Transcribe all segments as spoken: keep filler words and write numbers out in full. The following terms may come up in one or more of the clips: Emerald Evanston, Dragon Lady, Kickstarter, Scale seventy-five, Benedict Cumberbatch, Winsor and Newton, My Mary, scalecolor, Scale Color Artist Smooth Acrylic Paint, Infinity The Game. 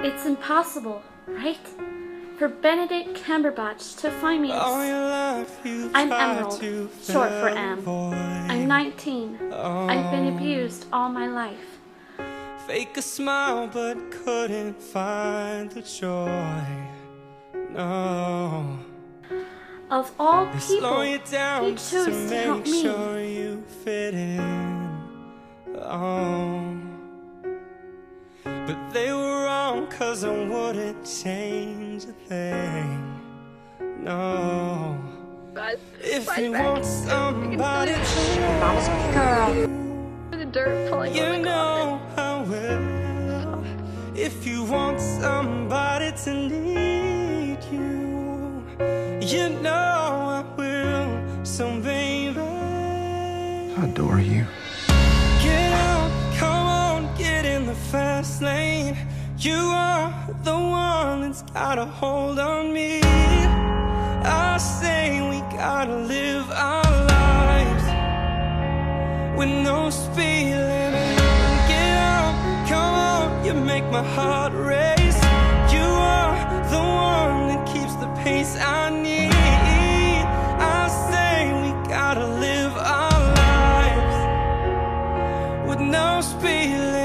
It's impossible, right? For Benedict Cumberbatch to find me. I'm Emerald, short for Em. I'm nineteen. I've been abused all my life. Fake a smile, but couldn't find the joy. No. Of all people, you he chose to, to help me. Sure you fit in. Oh. But they were wrong, 'cause I wouldn't change a thing. No. But if you want somebody to girl, the dirt pulling you know I will. If you want somebody to need you, you know I will. So baby, I adore you. Fast lane, you are the one that's got a hold on me. I say we gotta live our lives with no speed limit. Get up, come on, you make my heart race. You are the one that keeps the pace I need. I say we gotta live our lives with no speed limit.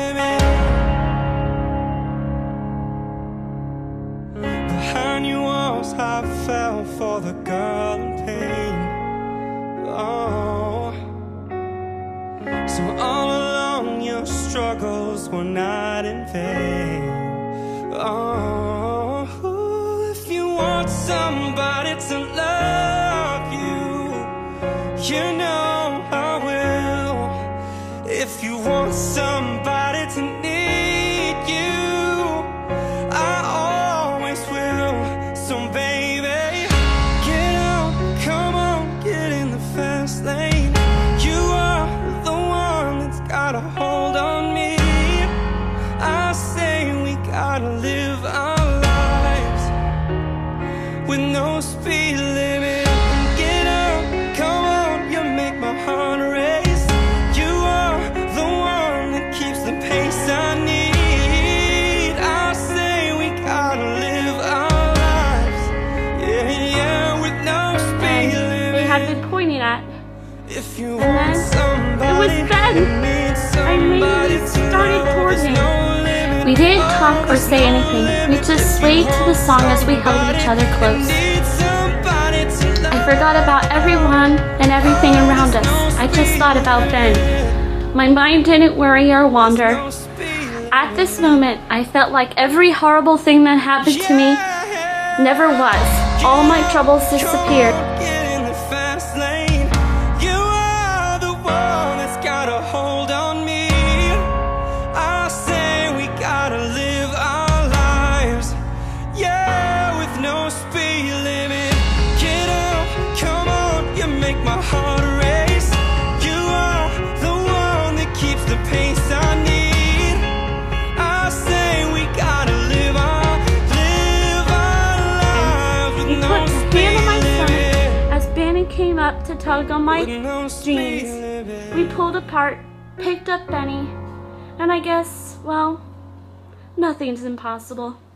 I fell for the girl in pain. Oh, so all along your struggles were not in vain. Oh, if you want somebody to love you, you know I will. If you want somebody to need you, I always will. So baby, get out, come on, get in the fast lane. You are the one that's got a hold on me. I say we gotta live our lives with no speed limit. Get out, come on, you make my heart race. You are the one that keeps the pace I need. I say we gotta live our lives. Had been pointing at, if you and then it was then I immediately started towards him. We didn't talk or say anything, we just swayed to the song as we held each other close. I forgot about everyone and everything around us, I just thought about Ben. My mind didn't worry or wander. At this moment, I felt like every horrible thing that happened to me never was. All my troubles disappeared. My heart race. You are the one that keeps the pace I need. I say we gotta live our, live our lives with no speed limit. As Benny came up to tug on my jeans, we pulled apart, picked up Benny, and I guess, well, nothing's impossible.